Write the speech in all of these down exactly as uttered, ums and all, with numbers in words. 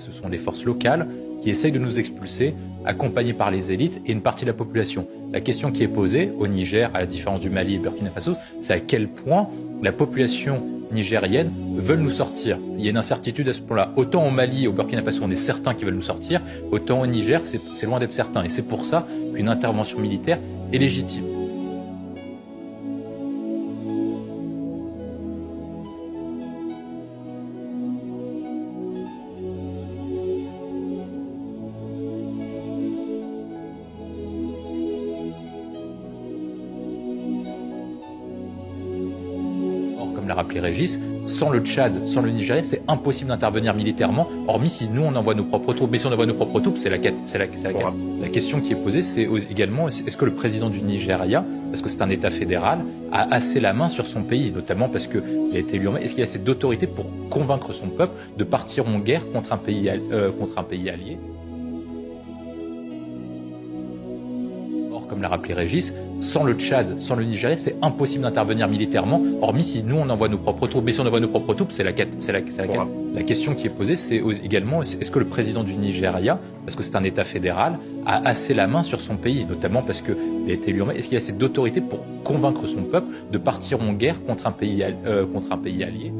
ce sont les forces locales qui essayent de nous expulser, accompagnées par les élites et une partie de la population. La question qui est posée au Niger, à la différence du Mali et Burkina Faso, c'est à quel point la population nigérienne veut nous sortir. Il y a une incertitude à ce point-là. Autant au Mali et au Burkina Faso, on est certain qu'ils veulent nous sortir, autant au Niger, c'est loin d'être certain. Et c'est pour ça qu'une intervention militaire est légitime. L'a rappelé Régis, sans le Tchad, sans le Nigeria, c'est impossible d'intervenir militairement, hormis si nous on envoie nos propres troupes. Mais si on envoie nos propres troupes, c'est la, la, la, la question qui est posée, c'est également est-ce que le président du Nigeria, parce que c'est un État fédéral, a assez la main sur son pays, notamment parce qu'il a été élu en mai, est-ce qu'il a assez d'autorité pour convaincre son peuple de partir en guerre contre un pays, euh, contre un pays allié? Comme l'a rappelé Régis, sans le Tchad, sans le Nigeria, c'est impossible d'intervenir militairement, hormis si nous on envoie nos propres troupes. Mais si on envoie nos propres troupes, c'est la, la, la, la question qui est posée, c'est également est-ce que le président du Nigeria, parce que c'est un État fédéral, a assez la main sur son pays, notamment parce qu'il a été élu en mai, est-ce qu'il a assez d'autorité pour convaincre son peuple de partir en guerre contre un pays, euh, contre un pays allié?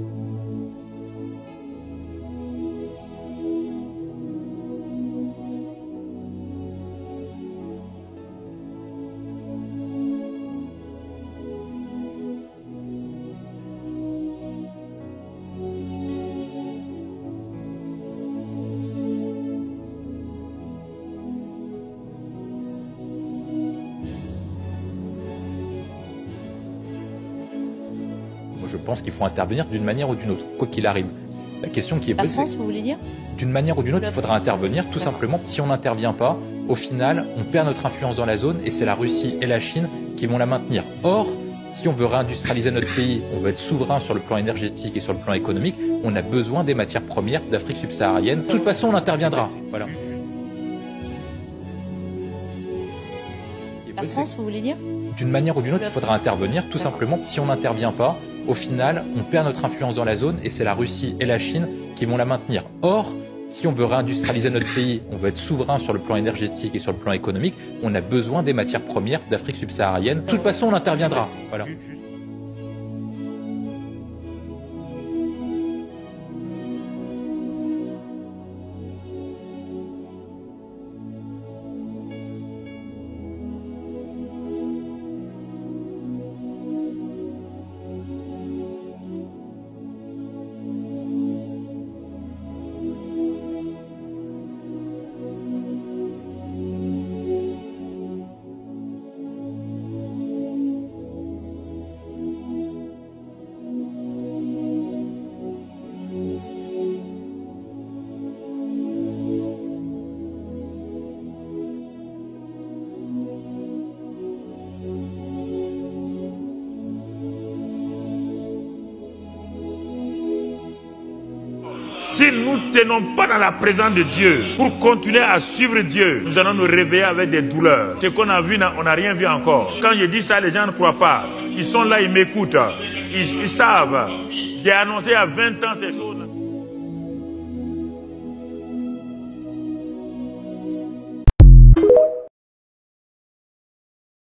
Je pense qu'il faut intervenir d'une manière ou d'une autre, quoi qu'il arrive. La question qui est posée, c'est d'une manière ou d'une autre, il faudra intervenir, tout simplement. Si on n'intervient pas, au final, on perd notre influence dans la zone et c'est la Russie et la Chine qui vont la maintenir. Or, si on veut réindustrialiser notre pays, on veut être souverain sur le plan énergétique et sur le plan économique, on a besoin des matières premières d'Afrique subsaharienne. De toute façon, on interviendra. Voilà. La France, vous voulez dire ? D'une manière ou d'une autre, il faudra intervenir, tout simplement. Si on n'intervient pas, au final, on perd notre influence dans la zone et c'est la Russie et la Chine qui vont la maintenir. Or, si on veut réindustrialiser notre pays, on veut être souverain sur le plan énergétique et sur le plan économique, on a besoin des matières premières d'Afrique subsaharienne. De toute façon, on interviendra. Voilà. Si nous ne tenons pas dans la présence de Dieu, pour continuer à suivre Dieu, nous allons nous réveiller avec des douleurs. Ce qu'on a vu, on n'a rien vu encore. Quand je dis ça, les gens ne croient pas. Ils sont là, ils m'écoutent. Ils, ils savent. J'ai annoncé il y a vingt ans ces choses.